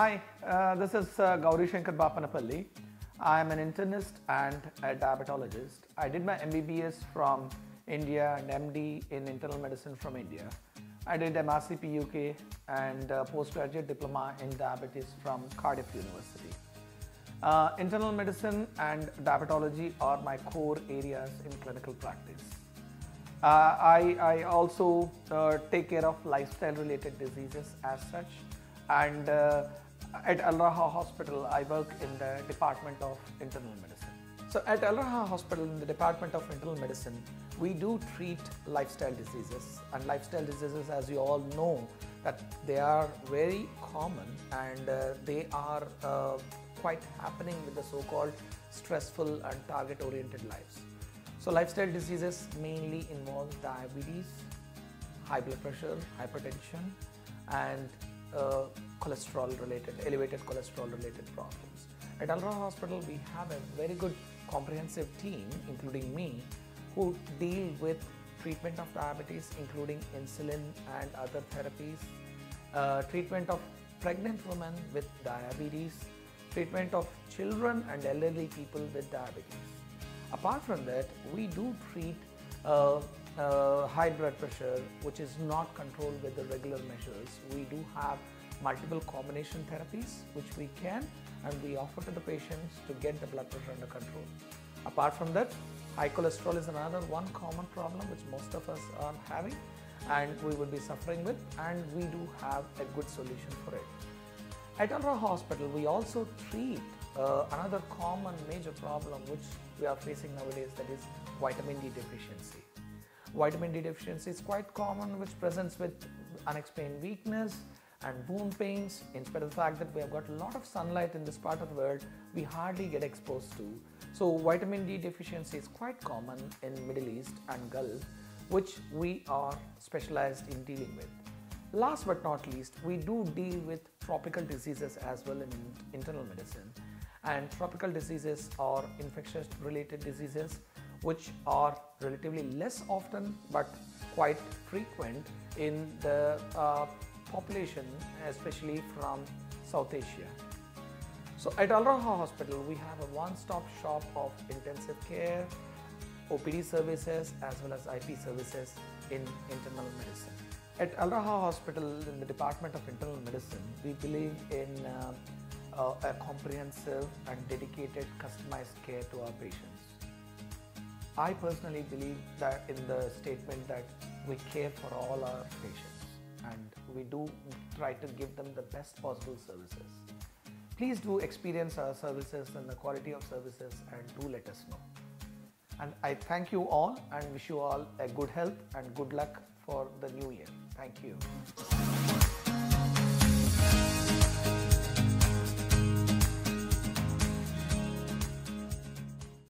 Hi, this is Gauri Shankar Bapanapalli. I am an internist and a diabetologist. I did my MBBS from India and MD in internal medicine from India. I did MRCP UK and a postgraduate diploma in diabetes from Cardiff University. Internal medicine and diabetology are my core areas in clinical practice. I also take care of lifestyle related diseases as such, and at Al Raha Hospital I work in the Department of Internal Medicine. So at Al Raha Hospital in the Department of Internal Medicine, we do treat lifestyle diseases, and lifestyle diseases, as you all know, that they are very common, and they are quite happening with the so-called stressful and target-oriented lives. So lifestyle diseases mainly involve diabetes, high blood pressure, hypertension, and elevated cholesterol related problems. At Al Raha Hospital we have a very good comprehensive team, including me, who deal with treatment of diabetes, including insulin and other therapies, treatment of pregnant women with diabetes, treatment of children and elderly people with diabetes. Apart from that, we do treat high blood pressure, which is not controlled with the regular measures. We do have multiple combination therapies which we can and we offer to the patients to get the blood pressure under control. Apart from that, high cholesterol is another one common problem which most of us are having and we would be suffering with, and we do have a good solution for it. At Al Raha Hospital we also treat another common major problem which we are facing nowadays, that is vitamin D deficiency. Vitamin D deficiency is quite common, which presents with unexplained weakness and wound pains. In spite of the fact that we have got a lot of sunlight in this part of the world, we hardly get exposed to. So vitamin D deficiency is quite common in Middle East and Gulf, which we are specialized in dealing with. Last but not least, we do deal with tropical diseases as well in internal medicine. And tropical diseases are infectious related diseases which are relatively less often but quite frequent in the population, especially from South Asia. So at Al Raha Hospital we have a one-stop shop of intensive care, OPD services as well as IP services in internal medicine. At Al Raha Hospital in the Department of Internal Medicine, we believe in a comprehensive and dedicated customized care to our patients. I personally believe that in the statement that we care for all our patients and we do try to give them the best possible services. Please do experience our services and the quality of services, and do let us know. And I thank you all and wish you all a good health and good luck for the new year. Thank you.